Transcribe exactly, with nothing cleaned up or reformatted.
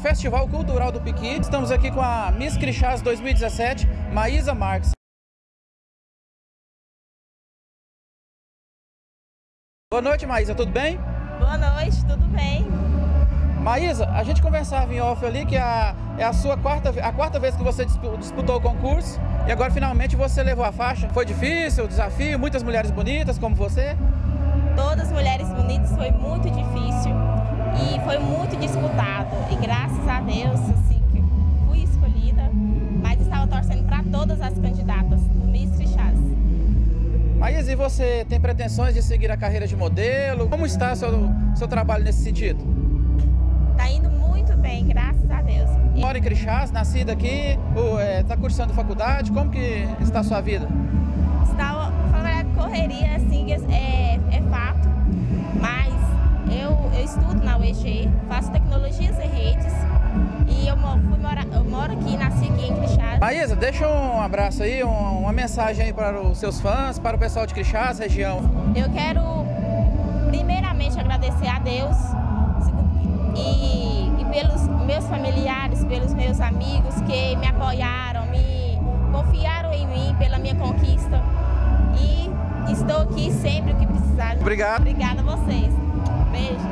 Festival Cultural do Pequi. Estamos aqui com a Miss Crixás dois mil e dezessete, Maísa Marques. Boa noite, Maísa, tudo bem? Boa noite, tudo bem. Maísa, a gente conversava em off ali que a, é a sua quarta, a quarta vez que você disputou o concurso e agora finalmente você levou a faixa. Foi difícil o desafio? Muitas mulheres bonitas como você? Todas as mulheres bonitas, foi muito difícil e foi muito disputado e graças a Deus assim, fui escolhida, mas estava torcendo para todas as candidatas do Miss Crixás. Maísa, e você tem pretensões de seguir a carreira de modelo? Como está o seu, seu trabalho nesse sentido? Está indo muito bem, graças a Deus. Mora em Crixás, nascida aqui, está cursando faculdade, como que está a sua vida? Está uma correria, assim, é, é fato, mas eu, eu estudo na U E G, faço tecnologias e redes e eu, fui mora, eu moro aqui, nasci aqui em Crixás. Maísa, deixa um abraço aí, um, uma mensagem aí para os seus fãs, para o pessoal de Crixás, região. Eu quero primeiramente agradecer a Deus, E, e pelos meus familiares, pelos meus amigos que me apoiaram, me confiaram em mim pela minha conquista. E estou aqui sempre o que precisar. Obrigado. Obrigada a vocês. Beijo.